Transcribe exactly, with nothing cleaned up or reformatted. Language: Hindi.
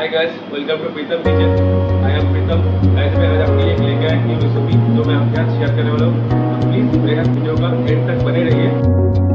Hi guys, welcome to Pritam kitchen. I am Pritam. Guys मैं आज आपके लिए लेके आया एक रेसिपी जो मैं आपके साथ शेयर करने वाला हूँ। तो प्लीज़ मेरे वीडियो का एंड तक बने रहिए।